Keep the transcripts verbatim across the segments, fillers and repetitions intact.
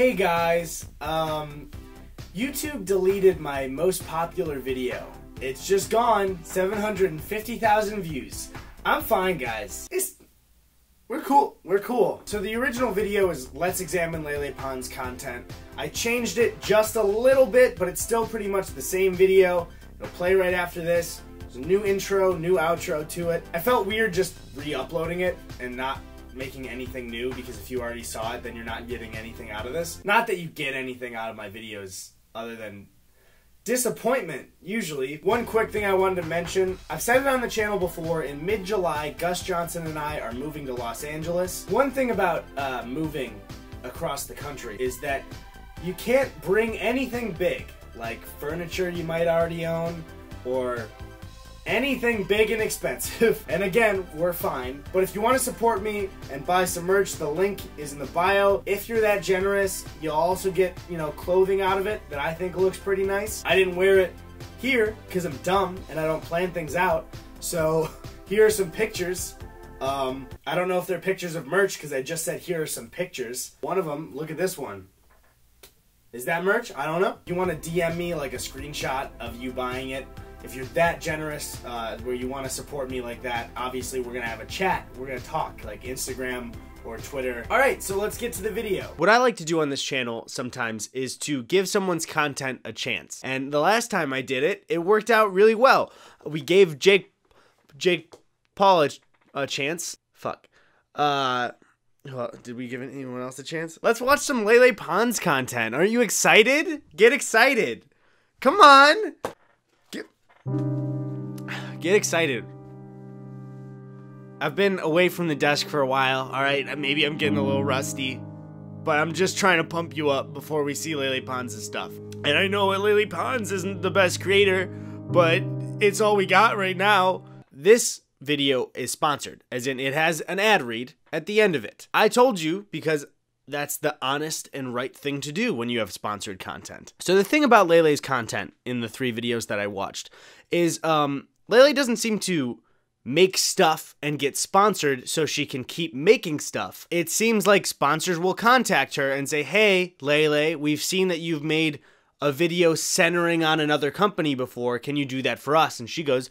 Hey guys, um, YouTube deleted my most popular video. It's just gone, seven hundred fifty thousand views. I'm fine, guys. It's, we're cool, we're cool. So the original video is Let's Examine Lele Pons content. I changed it just a little bit, but it's still pretty much the same video. It'll play right after this. There's a new intro, new outro to it. I felt weird just re-uploading it and not making anything new, because if you already saw it, then you're not getting anything out of this. Not that you get anything out of my videos other than disappointment, usually. One quick thing I wanted to mention, I've said it on the channel before, in mid-July, Gus Johnson and I are moving to Los Angeles. One thing about uh, moving across the country is that you can't bring anything big, like furniture you might already own, or anything big and expensive. And again, we're fine. But if you want to support me and buy some merch, the link is in the bio. If you're that generous, you'll also get, you know, clothing out of it that I think looks pretty nice. I didn't wear it here because I'm dumb and I don't plan things out. So here are some pictures. Um, I don't know if they're pictures of merch because I just said here are some pictures. One of them, look at this one. Is that merch? I don't know. You want to D M me like a screenshot of you buying it. If you're that generous, uh, where you want to support me like that, obviously we're going to have a chat. We're going to talk, like Instagram or Twitter. All right, so let's get to the video. What I like to do on this channel sometimes is to give someone's content a chance. And the last time I did it, it worked out really well. We gave Jake Jake Paul a, a chance. Fuck. Uh, well, did we give anyone else a chance? Let's watch some Lele Pons content. Aren't you excited? Get excited. Come on. Get excited. I've been away from the desk for a while, alright? Maybe I'm getting a little rusty, but I'm just trying to pump you up before we see Lele Pons' stuff. And I know Lele Pons isn't the best creator, but it's all we got right now. This video is sponsored, as in it has an ad read at the end of it. I told you because that's the honest and right thing to do when you have sponsored content. So the thing about Lele's content in the three videos that I watched is um, Lele doesn't seem to make stuff and get sponsored so she can keep making stuff. It seems like sponsors will contact her and say, hey, Lele, we've seen that you've made a video centering on another company before. Can you do that for us? And she goes,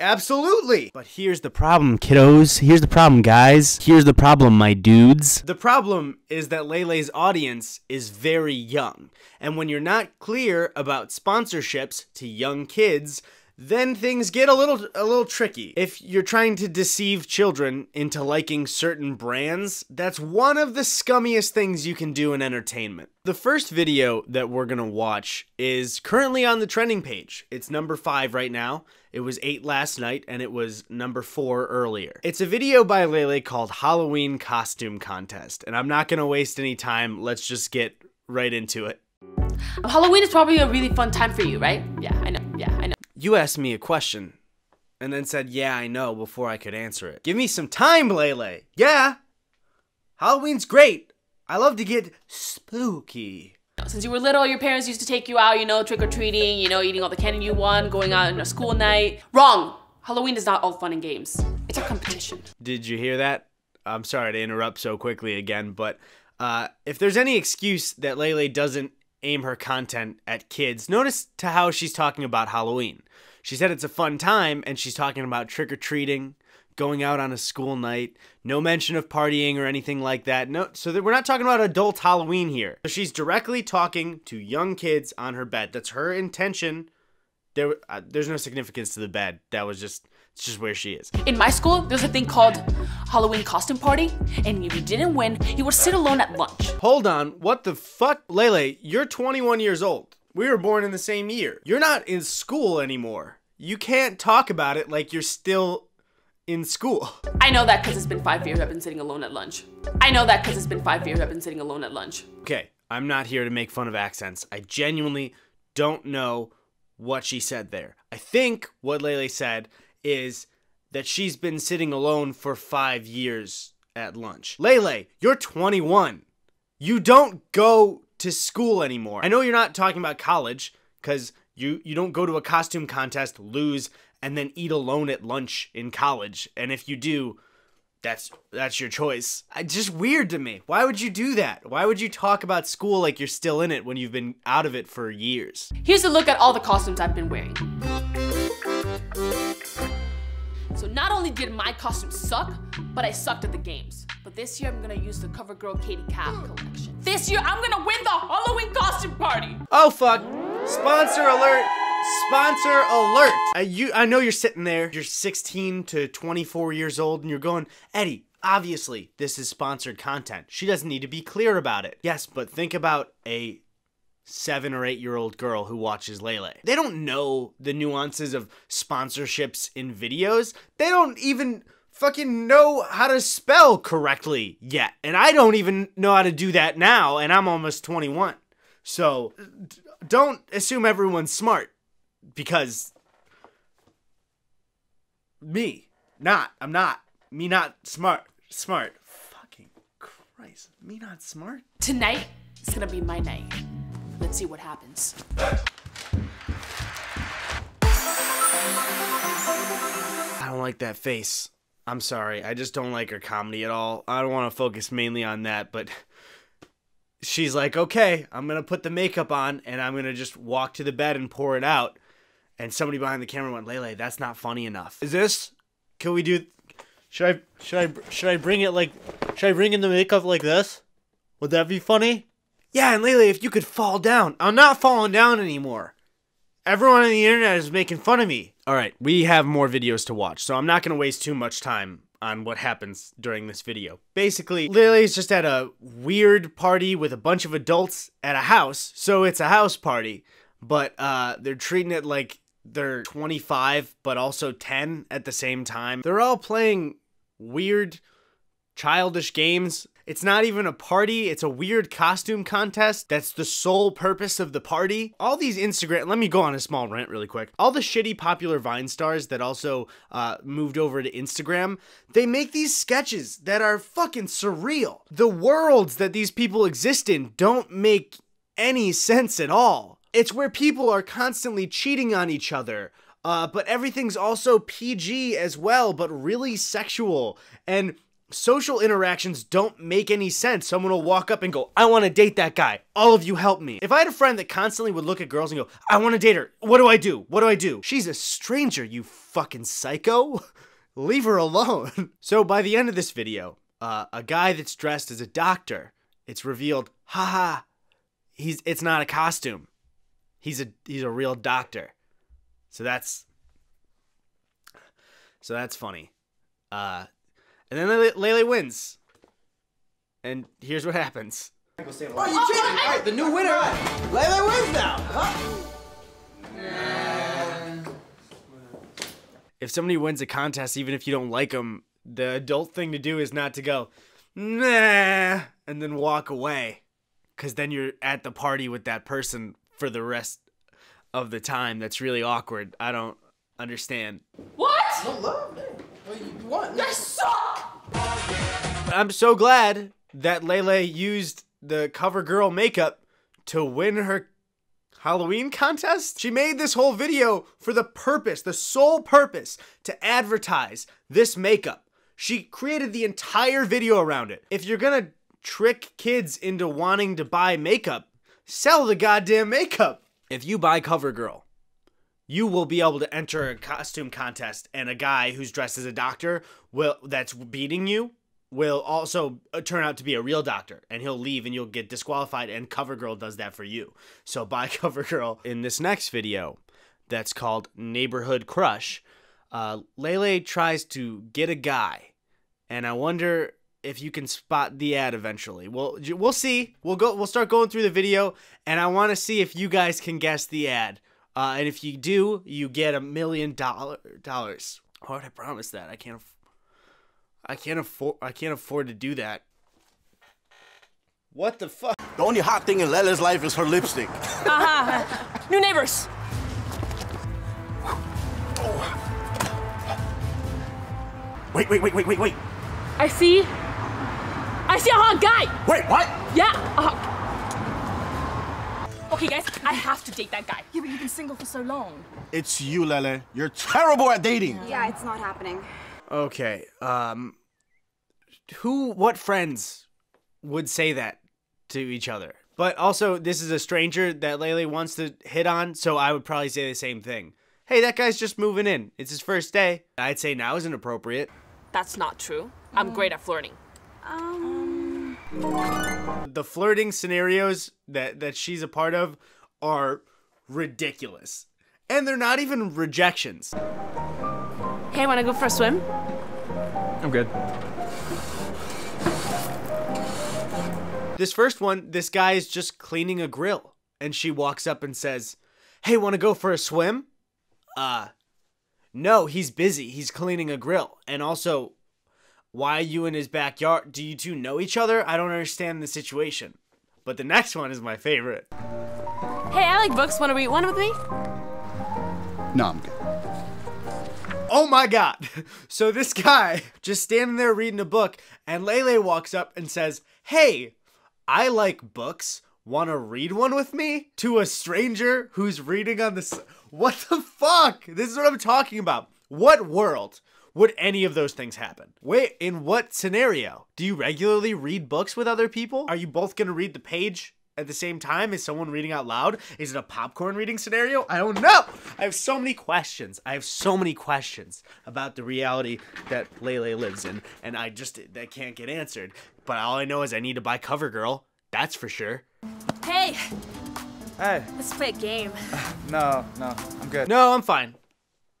absolutely. But here's the problem, kiddos. Here's the problem, guys. Here's the problem, my dudes. The problem is that Lele's audience is very young. And when you're not clear about sponsorships to young kids, then things get a little a little tricky. If you're trying to deceive children into liking certain brands, that's one of the scummiest things you can do in entertainment. The first video that we're gonna watch is currently on the trending page. It's number five right now. It was eight last night, and it was number four earlier. It's a video by Lele called Halloween Costume Contest, and I'm not gonna waste any time. Let's just get right into it. Halloween is probably a really fun time for you, right? Yeah, I know, yeah, I know. You asked me a question and then said, yeah, I know, before I could answer it. Give me some time, Lele. Yeah, Halloween's great. I love to get spooky. Since you were little, your parents used to take you out, you know, trick-or-treating, you know, eating all the candy you want, going out on a school night. Wrong. Halloween is not all fun and games. It's a competition. Did you hear that? I'm sorry to interrupt so quickly again, but uh, if there's any excuse that Lele doesn't aim her content at kids, notice to how she's talking about Halloween. She said it's a fun time, and she's talking about trick-or-treating, going out on a school night, no mention of partying or anything like that. No, so that we're not talking about adult Halloween here. So she's directly talking to young kids on her bed. That's her intention. There, uh, there's no significance to the bed. That was just, it's just where she is. In my school, there's a thing called Halloween costume party, and if you didn't win, you would sit alone at lunch. Hold on, what the fuck? Lele, you're twenty-one years old. We were born in the same year. You're not in school anymore. You can't talk about it like you're still in school. I know that because it's been five years I've been sitting alone at lunch. I know that because it's been five years I've been sitting alone at lunch. Okay, I'm not here to make fun of accents. I genuinely don't know what she said there. I think what Lele said is that she's been sitting alone for five years at lunch. Lele, you're twenty-one. You don't go to school anymore. I know you're not talking about college because you, you don't go to a costume contest, lose, and then eat alone at lunch in college. And if you do, that's that's your choice. I, just weird to me. Why would you do that? Why would you talk about school like you're still in it when you've been out of it for years? Here's a look at all the costumes I've been wearing. So not only did my costume suck, but I sucked at the games. But this year I'm gonna use the CoverGirl Katie Cobb collection. This year I'm gonna win the Halloween costume party! Oh fuck! Sponsor alert! Sponsor alert! I, you, I know you're sitting there, you're sixteen to twenty-four years old, and you're going, Eddie, obviously this is sponsored content. She doesn't need to be clear about it. Yes, but think about a seven or eight year old girl who watches Lele. They don't know the nuances of sponsorships in videos. They don't even fucking know how to spell correctly yet. And I don't even know how to do that now, and I'm almost twenty-one. So d don't assume everyone's smart, because me, not, I'm not, me not smart, smart. Fucking Christ, me not smart? Tonight is gonna be my night. Let's see what happens. I don't like that face. I'm sorry. I just don't like her comedy at all. I don't want to focus mainly on that, but she's like, okay, I'm going to put the makeup on and I'm going to just walk to the bed and pour it out. And somebody behind the camera went, Lele, that's not funny enough. Is this, can we do, should I, should I, should I bring it like, should I bring in the makeup like this? Would that be funny? Yeah, and Lele, if you could fall down. I'm not falling down anymore. Everyone on the internet is making fun of me. All right, we have more videos to watch, so I'm not going to waste too much time on what happens during this video. Basically, Lele's just at a weird party with a bunch of adults at a house, so it's a house party, but uh, they're treating it like they're twenty-five, but also ten at the same time. They're all playing weird, childish games. It's not even a party, it's a weird costume contest. That's the sole purpose of the party. All these Instagram, let me go on a small rant really quick. All the shitty popular Vine stars that also uh, moved over to Instagram, they make these sketches that are fucking surreal. The worlds that these people exist in don't make any sense at all. It's where people are constantly cheating on each other. Uh, but everything's also P G as well, but really sexual. And social interactions don't make any sense. Someone will walk up and go, I want to date that guy. All of you help me. If I had a friend that constantly would look at girls and go, I want to date her. What do I do? What do I do? She's a stranger, you fucking psycho. Leave her alone. So by the end of this video, uh, a guy that's dressed as a doctor, it's revealed, haha, he's, it's not a costume. He's a, he's a real doctor. So that's, so that's funny. Uh, And then Lele wins. And here's what happens. Oh, you cheated! Oh, Alright, the new winner! Lele wins now! Huh? Nah. If somebody wins a contest, even if you don't like them, the adult thing to do is not to go, nah, and then walk away. Because then you're at the party with that person for the rest of the time. That's really awkward. I don't understand. What? No love, man. What do you want? They suck! I'm so glad that Lele used the CoverGirl makeup to win her Halloween contest. She made this whole video for the purpose, the sole purpose, to advertise this makeup. She created the entire video around it. If you're gonna trick kids into wanting to buy makeup, sell the goddamn makeup. If you buy CoverGirl, you will be able to enter a costume contest, and a guy who's dressed as a doctor will that's beating you will also turn out to be a real doctor, and he'll leave and you'll get disqualified, and CoverGirl does that for you. So buy CoverGirl. In this next video that's called Neighborhood Crush, uh, Lele tries to get a guy, and I wonder if you can spot the ad eventually. Well, we'll see. We'll go. We'll start going through the video, and I want to see if you guys can guess the ad. Uh, and if you do, you get a million dollar dollars. Why would I promise that? I can't. Aff I can't afford. I can't afford to do that. What the fuck? The only hot thing in Lele's life is her lipstick. Uh-huh. New neighbors. Wait! Wait! Wait! Wait! Wait! Wait! I see. I see a hot guy. Wait! What? Yeah. Uh-huh. Okay, guys, I have to date that guy. Yeah, but you've been single for so long. It's you, Lele. You're terrible at dating. Yeah, it's not happening. Okay, um, who, what friends would say that to each other? But also, this is a stranger that Lele wants to hit on, so I would probably say the same thing. Hey, that guy's just moving in. It's his first day. I'd say now is inappropriate. That's not true. I'm um, great at flirting. Um. The flirting scenarios that, that she's a part of are ridiculous. And they're not even rejections. Hey, wanna go for a swim? I'm good. This first one, this guy is just cleaning a grill, and she walks up and says, hey, want to go for a swim? Uh, no, he's busy. He's cleaning a grill. And also, why are you in his backyard? Do you two know each other? I don't understand the situation. But the next one is my favorite. Hey, I like books. Want to read one with me? No, I'm good. Oh my God. So this guy just standing there reading a book, and Lele walks up and says, hey, I like books. Want to read one with me? To a stranger who's reading on the... What the fuck? This is what I'm talking about. What world would any of those things happen? Wait, in what scenario? Do you regularly read books with other people? Are you both going to read the page at the same time? Is someone reading out loud? Is it a popcorn reading scenario? I don't know. I have so many questions. I have so many questions about the reality that Lele lives in, and I just, that can't get answered. But all I know is I need to buy CoverGirl. That's for sure. Hey. Hey. Let's play a game. Uh, no, no, I'm good. No, I'm fine.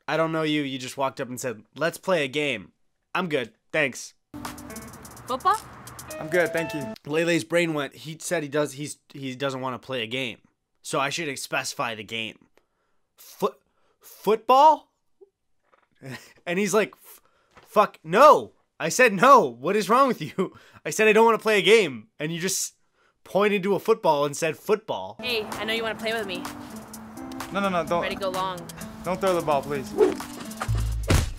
I don't know you. You just walked up and said, let's play a game. I'm good. Thanks. Football? I'm good, thank you. Lele's brain went, he said he does he's he doesn't want to play a game. So I should specify the game. Foot football? And he's like, fuck no. I said no. What is wrong with you? I said I don't want to play a game, and you just pointed to a football and said football. Hey, I know you want to play with me. No, no, no, don't. I'm ready to go long. Don't throw the ball, please.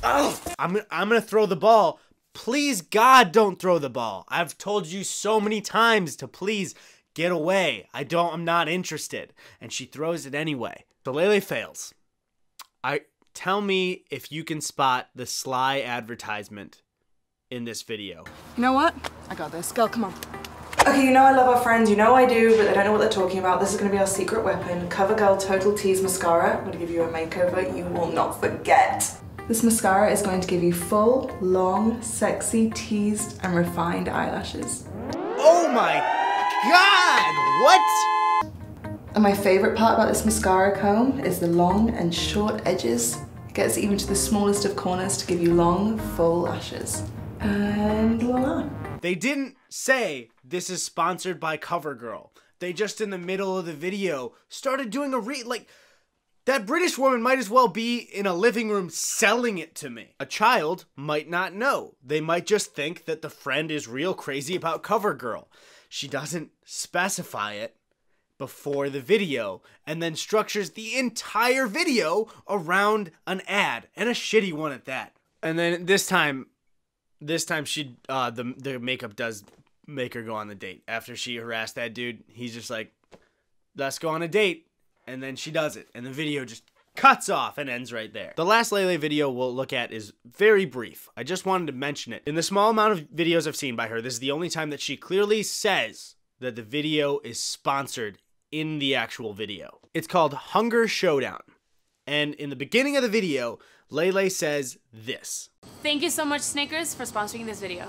Oh, I'm I'm gonna throw the ball. Please, God, don't throw the ball. I've told you so many times to please get away. I don't, I'm not interested. And she throws it anyway. So Lele fails. I, tell me if you can spot the sly advertisement in this video. You know what? I got this. Go, come on. Okay, you know I love our friends. You know I do, but I don't know what they're talking about. This is going to be our secret weapon. CoverGirl Total Tease Mascara. I'm going to give you a makeover you will not forget. This mascara is going to give you full, long, sexy, teased, and refined eyelashes. Oh my God, what? And my favorite part about this mascara comb is the long and short edges. It gets even to the smallest of corners to give you long, full lashes. And voila. They didn't say this is sponsored by CoverGirl. They just in the middle of the video started doing a re- like... That British woman might as well be in a living room selling it to me. A child might not know. They might just think that the friend is real crazy about CoverGirl. She doesn't specify it before the video and then structures the entire video around an ad, and a shitty one at that. And then this time, this time she, uh, the, the makeup does make her go on the date. After she harassed that dude, he's just like, let's go on a date. And then she does it, and the video just cuts off and ends right there. The last Lele video we'll look at is very brief. I just wanted to mention it. In the small amount of videos I've seen by her, this is the only time that she clearly says that the video is sponsored in the actual video. It's called Hunger Showdown. And in the beginning of the video, Lele says this. Thank you so much, Snickers, for sponsoring this video.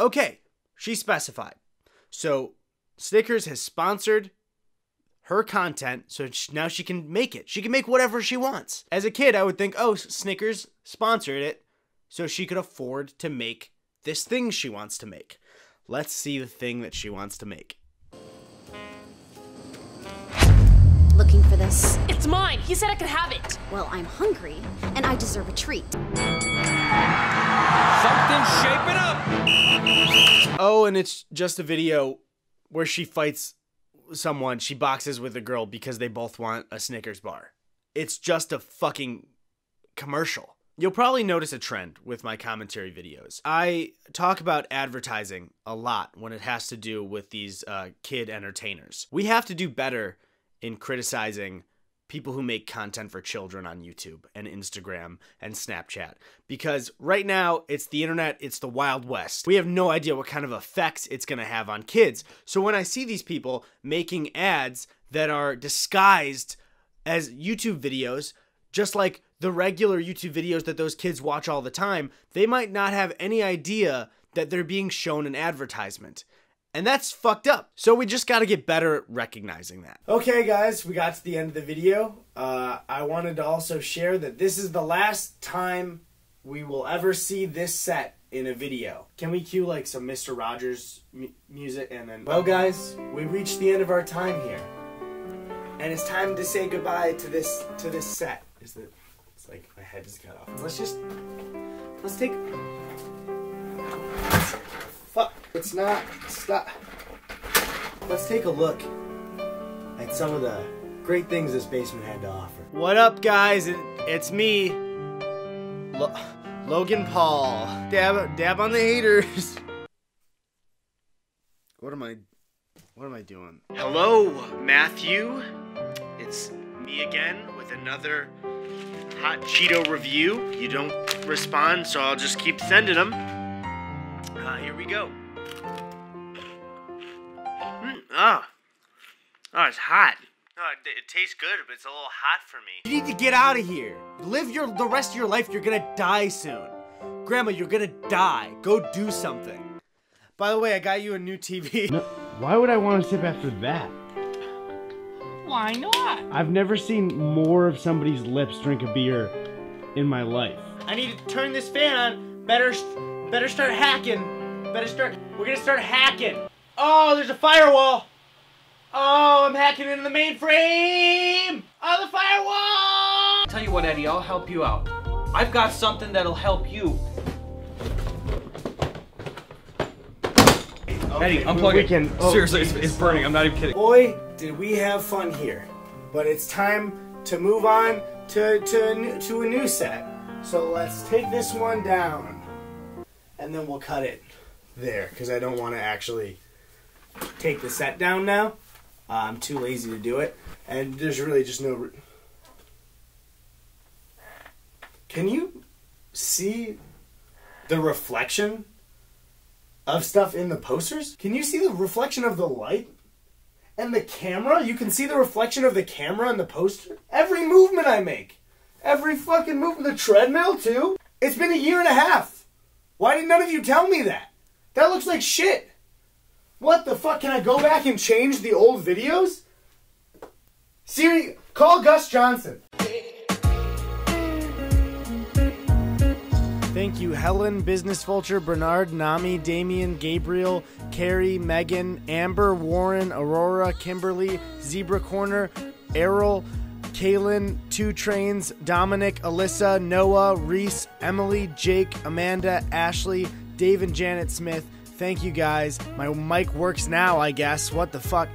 Okay, she specified. So Snickers has sponsored her content, so now she can make it. She can make whatever she wants. As a kid, I would think, oh, Snickers sponsored it, so she could afford to make this thing she wants to make. Let's see the thing that she wants to make. Looking for this. It's mine. He said I could have it. Well, I'm hungry, and I deserve a treat. Something's shaping up. Oh, and it's just a video where she fights someone, she boxes with a girl because they both want a Snickers bar. It's just a fucking commercial. You'll probably notice a trend with my commentary videos. I talk about advertising a lot when it has to do with these uh, kid entertainers. We have to do better in criticizing people who make content for children on YouTube and Instagram and Snapchat. Because right now, it's the internet, it's the Wild West. We have no idea what kind of effects it's gonna have on kids. So when I see these people making ads that are disguised as YouTube videos, just like the regular YouTube videos that those kids watch all the time, they might not have any idea that they're being shown an advertisement. And that's fucked up. So we just gotta get better at recognizing that. Okay guys, we got to the end of the video. Uh, I wanted to also share that this is the last time we will ever see this set in a video. Can we cue like some Mister Rogers mu music and then... Well guys, we reached the end of our time here. And it's time to say goodbye to this to this set. Is it? It's like my head is cut off. Let's just, let's take... Fuck. It's not, stop. Let's take a look at some of the great things this basement had to offer. What up, guys? It, it's me, Lo Logan Paul. Dab, dab on the haters. What am I, what am I doing? Hello, Matthew. It's me again with another Hot Cheeto review. You don't respond, so I'll just keep sending them. Uh, here we go. Mm, ah, oh, it's hot. Oh, it, it tastes good, but it's a little hot for me. You need to get out of here. Live your the rest of your life. You're gonna die soon. Grandma, you're gonna die. Go do something. By the way, I got you a new T V. No, why would I want to sip after that? Why not? I've never seen more of somebody's lips drink a beer in my life. I need to turn this fan on. Better... Better start hacking. Better start. We're gonna start hacking. Oh, there's a firewall. Oh, I'm hacking into the mainframe. Oh, the firewall. Tell you what, Eddie, I'll help you out. I've got something that'll help you. Okay, Eddie, unplug it. Can, oh, seriously, it's, it's burning. I'm not even kidding. Boy, did we have fun here. But it's time to move on to, to, to a new set. So let's take this one down. And then we'll cut it there, because I don't want to actually take the set down now. Uh, I'm too lazy to do it. And there's really just no... Can you see the reflection of stuff in the posters? Can you see the reflection of the light? And the camera? You can see the reflection of the camera in the poster? Every movement I make. Every fucking movement. The treadmill, too. It's been a year and a half. Why did none of you tell me that? That looks like shit. What the fuck? Can I go back and change the old videos? Siri, call Gus Johnson. Thank you, Helen, Business Vulture, Bernard, Nami, Damien, Gabriel, Carrie, Megan, Amber, Warren, Aurora, Kimberly, Zebra Corner, Errol, Kaylin, Two Trains, Dominic, Alyssa, Noah, Reese, Emily, Jake, Amanda, Ashley, Dave and Janet Smith. Thank you guys. My mic works now, I guess. What the fuck?